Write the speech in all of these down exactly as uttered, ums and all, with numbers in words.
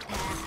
the past.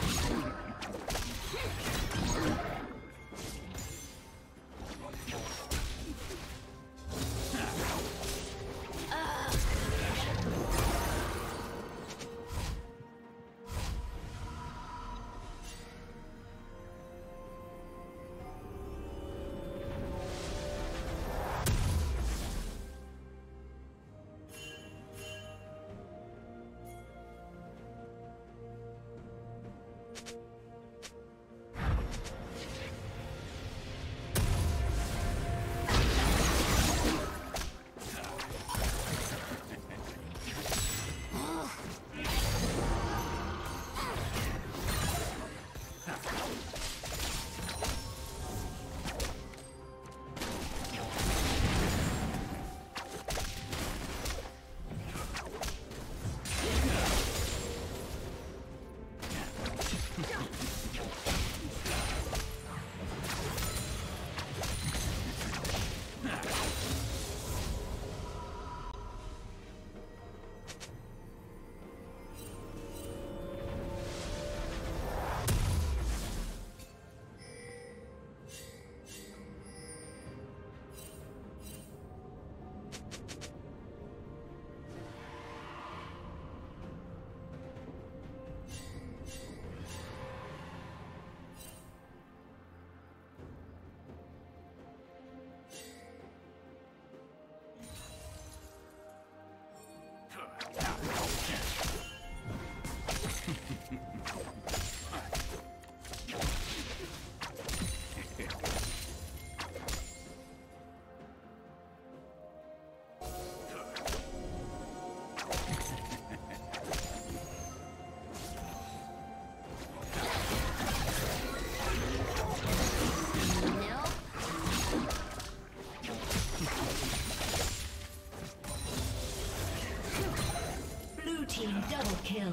Double kill.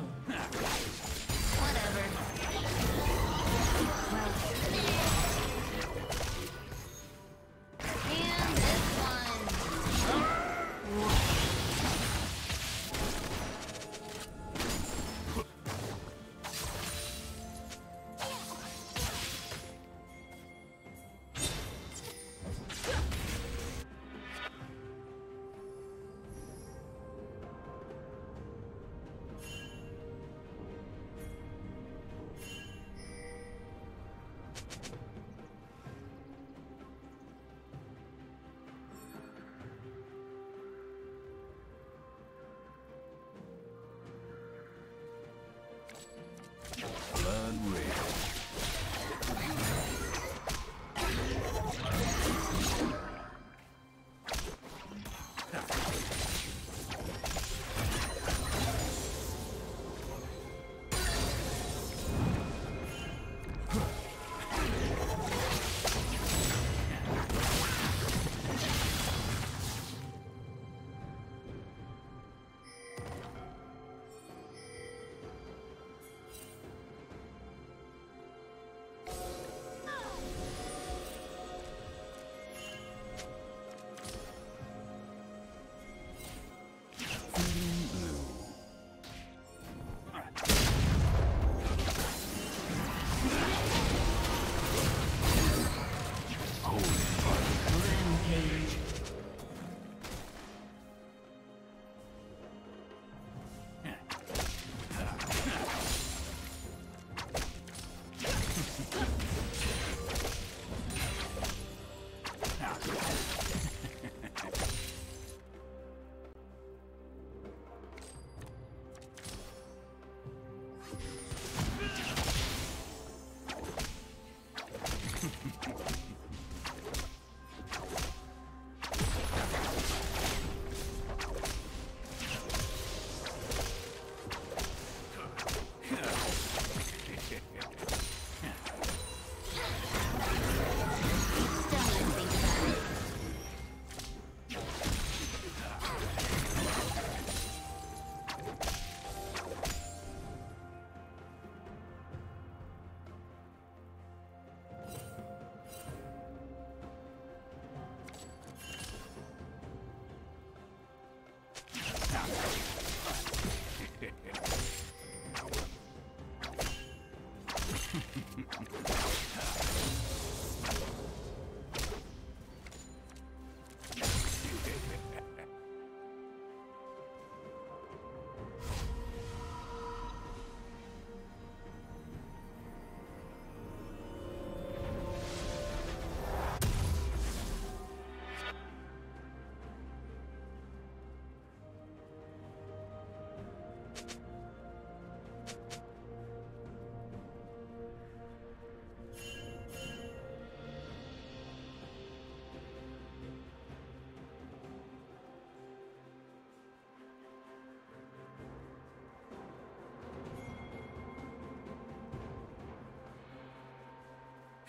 Whatever. And this one.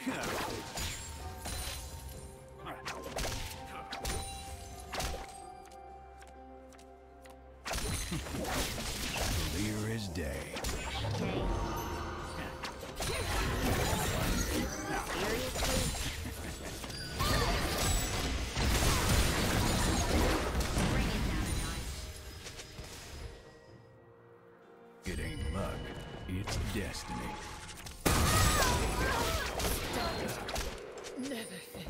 Clear as day. Seriously? It ain't luck, it's destiny. Stop it. Never fails.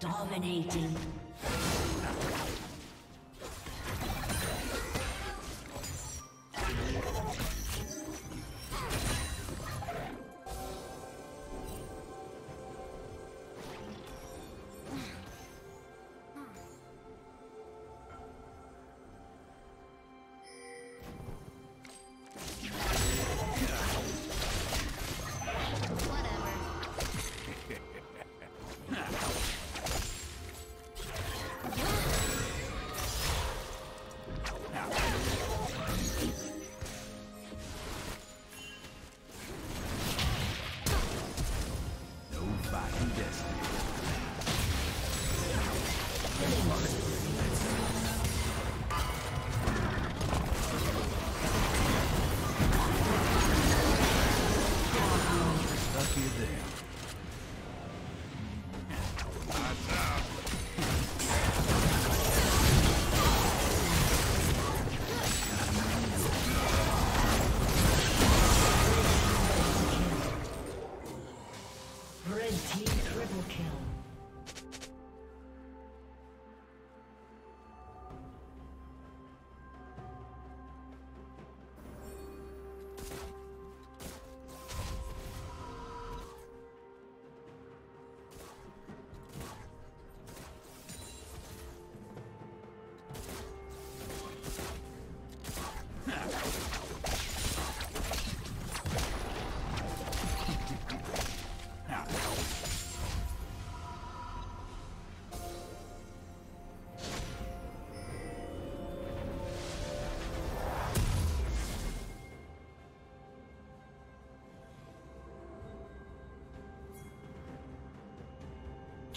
Dominating.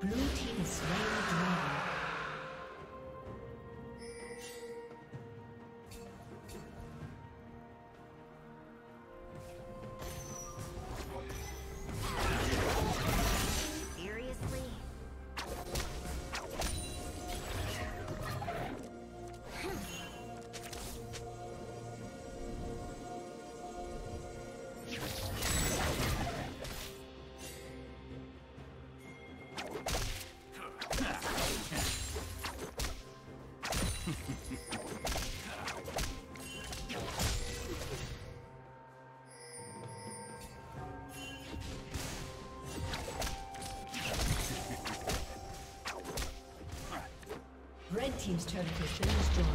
Blue team is slain the dragon. team's turret has been destroyed.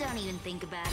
Don't even think about it.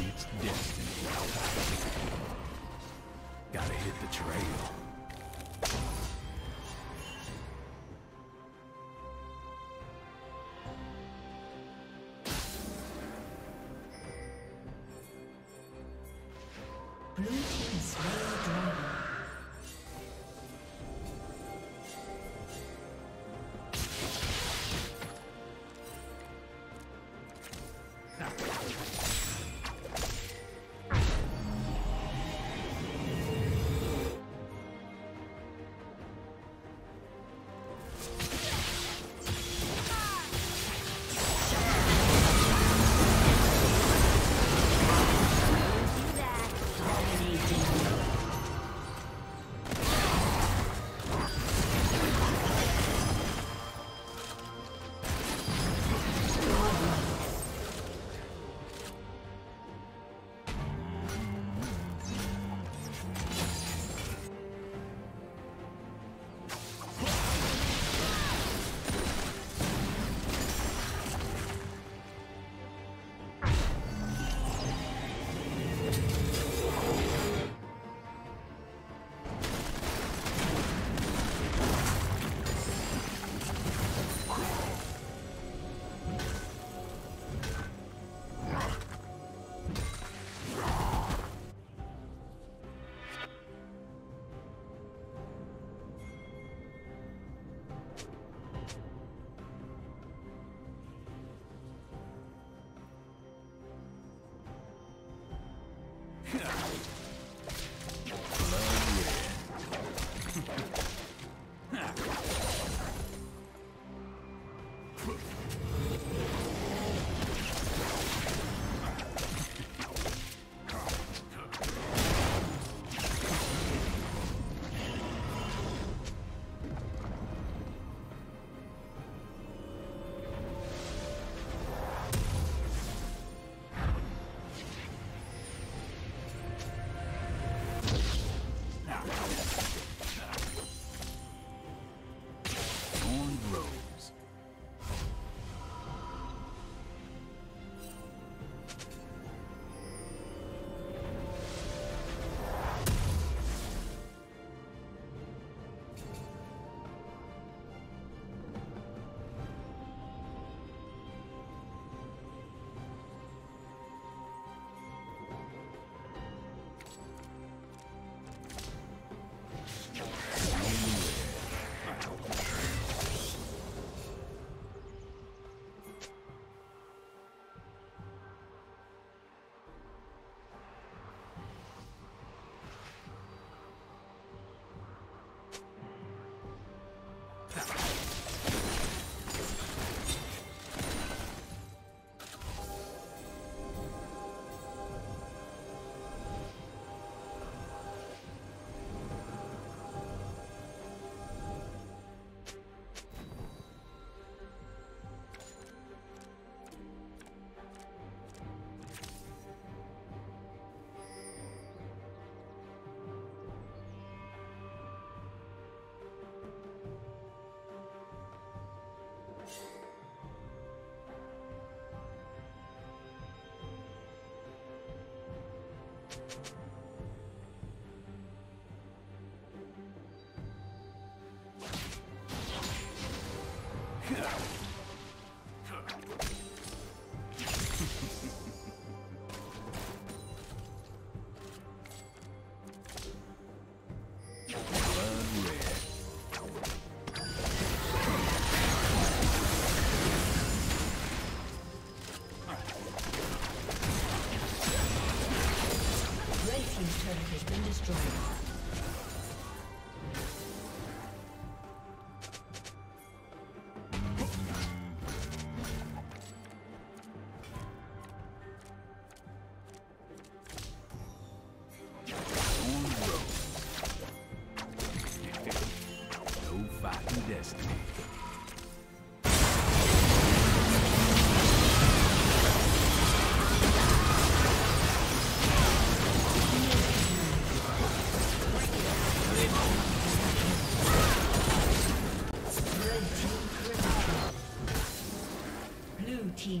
It's destiny. Gotta hit the trail. Dominating.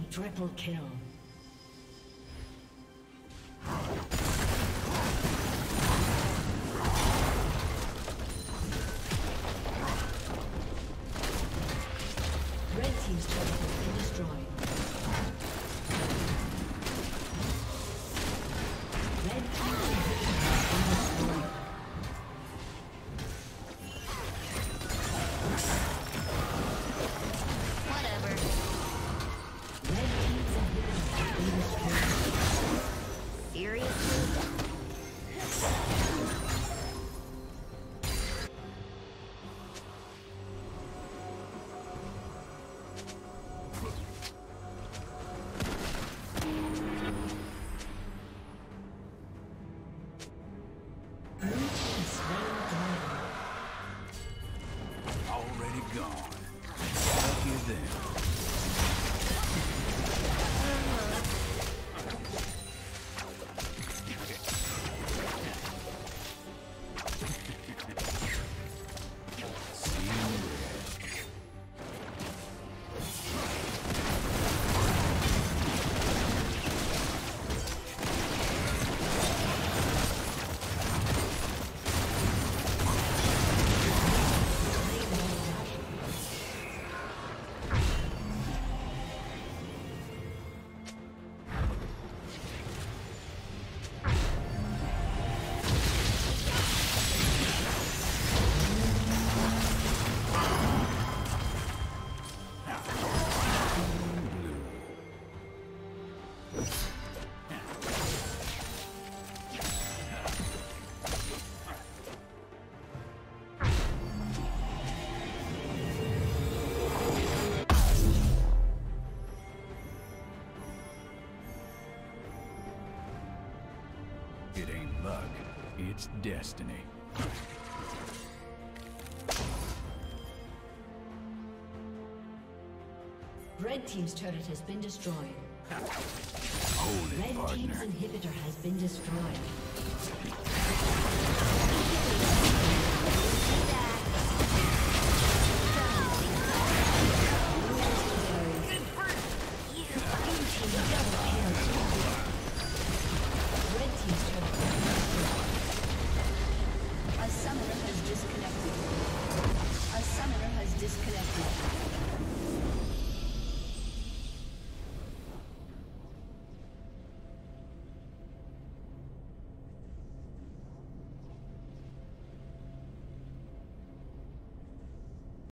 Triple kill. Red team's turret has been destroyed. Red team's inhibitor has been destroyed. It ain't luck, it's destiny. Red team's turret has been destroyed. Red partner. Team's inhibitor has been destroyed.